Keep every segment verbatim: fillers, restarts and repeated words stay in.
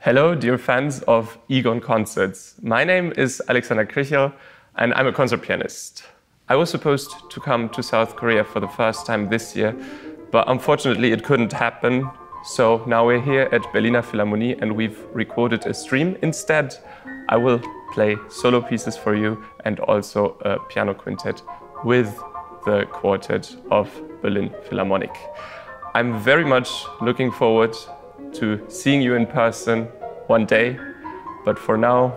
Hello, dear fans of Eagon Concerts. My name is Alexander Krichel, and I'm a concert pianist. I was supposed to come to South Korea for the first time this year, but unfortunately it couldn't happen. So now we're here at Berliner Philharmonie and we've recorded a stream instead. I will play solo pieces for you and also a piano quintet with the quartet of Berlin Philharmonic. I'm very much looking forward to seeing you in person one day, but for now,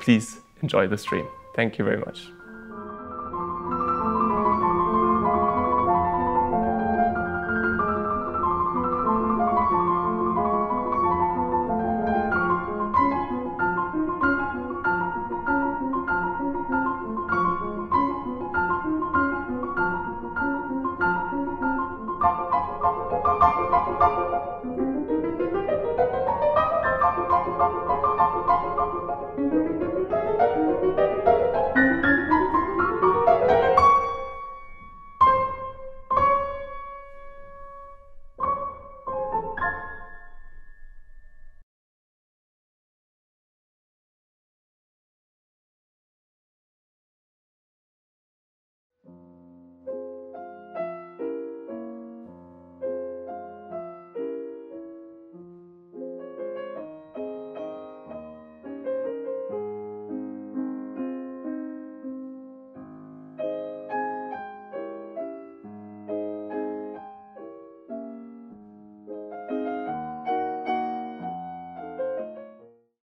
please enjoy the stream. Thank you very much.